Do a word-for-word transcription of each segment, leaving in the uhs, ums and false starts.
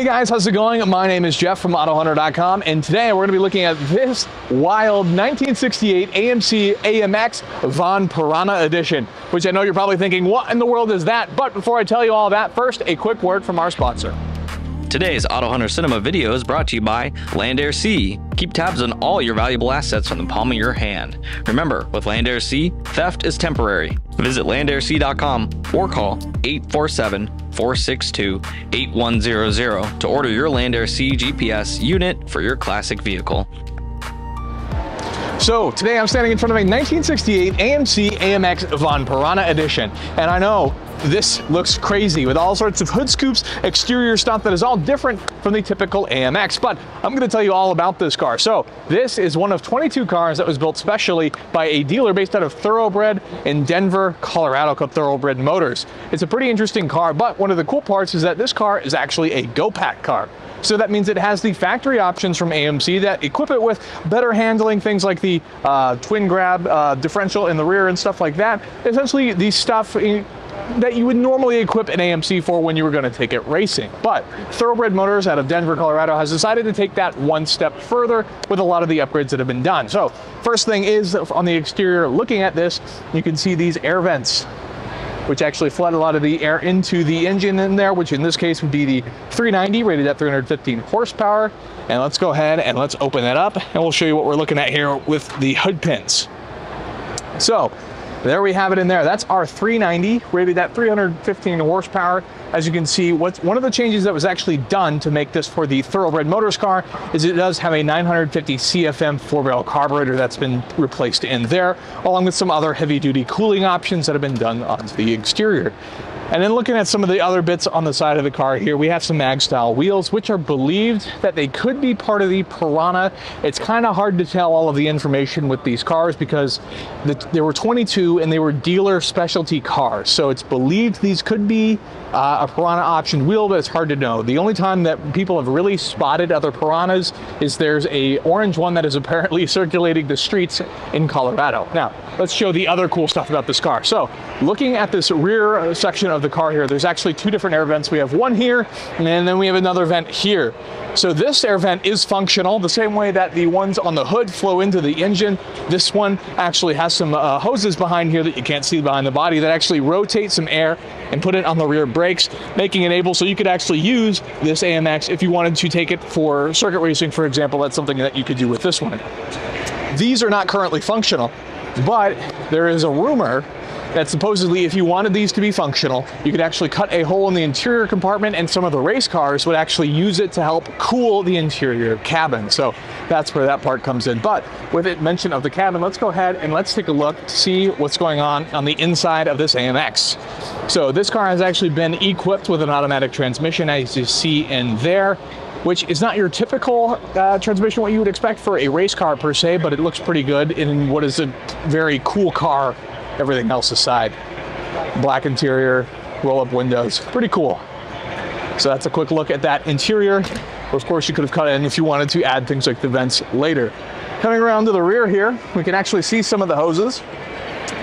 Hey guys, how's it going? My name is Jeff from Auto Hunter dot com, and today we're going to be looking at this wild nineteen sixty-eight A M C A M X Von Piranha edition, which I know you're probably thinking, what in the world is that? But before I tell you all that, first, a quick word from our sponsor. Today's Auto Hunter Cinema video is brought to you by Land Air Sea. Keep tabs on all your valuable assets from the palm of your hand. Remember, with Land Air Sea, theft is temporary. Visit Land Air Sea dot com or call eight four seven, four six two, eight one zero zero to order your Land Air Sea G P S unit for your classic vehicle. So today I'm standing in front of a nineteen sixty-eight A M C A M X Von Piranha edition, and I know this looks crazy with all sorts of hood scoops, exterior stuff that is all different from the typical A M X, but I'm going to tell you all about this car. So this is one of twenty-two cars that was built specially by a dealer based out of Thoroughbred in Denver, Colorado, called Thoroughbred Motors. It's a pretty interesting car, but one of the cool parts is that this car is actually a Go-Pak car. So that means it has the factory options from A M C that equip it with better handling, things like the uh, twin grab uh, differential in the rear and stuff like that. Essentially, the stuff that you would normally equip an A M C for when you were going to take it racing. But Thoroughbred Motors out of Denver, Colorado has decided to take that one step further with a lot of the upgrades that have been done. So first thing is, on the exterior, looking at this, you can see these air vents, which actually flood a lot of the air into the engine in there, which in this case would be the three ninety rated at three hundred fifteen horsepower. And let's go ahead and let's open that up and we'll show you what we're looking at here with the hood pins. So there we have it in there. That's our three ninety rated at three hundred fifteen horsepower. As you can see, what's one of the changes that was actually done to make this for the Thoroughbred Motors car is it does have a nine fifty C F M four-barrel carburetor that's been replaced in there, along with some other heavy-duty cooling options that have been done on the exterior. And then looking at some of the other bits on the side of the car here, we have some mag-style wheels, which are believed that they could be part of the Piranha. It's kind of hard to tell all of the information with these cars because the, there were twenty-two and they were dealer specialty cars. So it's believed these could be uh, a Piranha option wheel, but it's hard to know. The only time that people have really spotted other Piranhas is there's a orange one that is apparently circulating the streets in Colorado. Now, let's show the other cool stuff about this car. So looking at this rear section of the car here, there's actually two different air vents. We have one here and then we have another vent here. So this air vent is functional the same way that the ones on the hood flow into the engine. This one actually has some uh, hoses behind here that you can't see behind the body that actually rotate some air and put it on the rear brakes, making it able so you could actually use this A M X if you wanted to take it for circuit racing, for example. That's something that you could do with this one. These are not currently functional, but there is a rumor that supposedly if you wanted these to be functional, you could actually cut a hole in the interior compartment and some of the race cars would actually use it to help cool the interior cabin. So that's where that part comes in. But with it mention of the cabin, let's go ahead and let's take a look to see what's going on on the inside of this A M X. So this car has actually been equipped with an automatic transmission, as you see in there, which is not your typical uh, transmission, what you would expect for a race car per se, but it looks pretty good in what is a very cool car. Everything else aside, black interior, roll-up windows, pretty cool. So that's a quick look at that interior. Of course, you could have cut in if you wanted to add things like the vents later. Coming around to the rear here, we can actually see some of the hoses.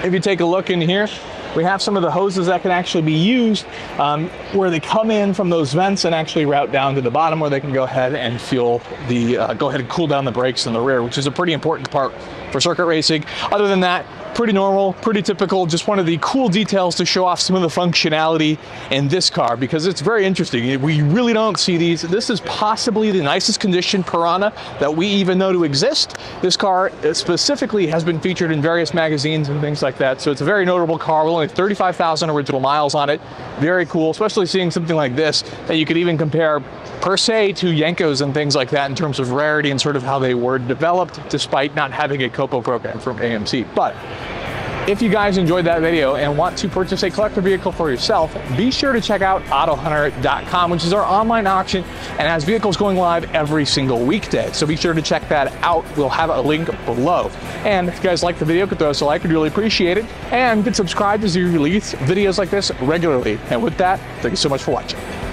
If you take a look in here, we have some of the hoses that can actually be used um, where they come in from those vents and actually route down to the bottom where they can go ahead and fuel the, uh, go ahead and cool down the brakes in the rear, which is a pretty important part for circuit racing. Other than that, pretty normal, pretty typical, just one of the cool details to show off some of the functionality in this car because it's very interesting. We really don't see these. This is possibly the nicest conditioned Piranha that we even know to exist. This car specifically has been featured in various magazines and things like that, so it's a very notable car with only thirty-five thousand original miles on it. Very cool, especially seeing something like this that you could even compare per se to Yankos and things like that in terms of rarity and sort of how they were developed despite not having a C O P O program from A M C. But if you guys enjoyed that video and want to purchase a collector vehicle for yourself, be sure to check out Auto Hunter dot com, which is our online auction and has vehicles going live every single weekday. So be sure to check that out. We'll have a link below. And if you guys like the video, could throw us a like. We'd really appreciate it. And you can subscribe as we release videos like this regularly. And with that, thank you so much for watching.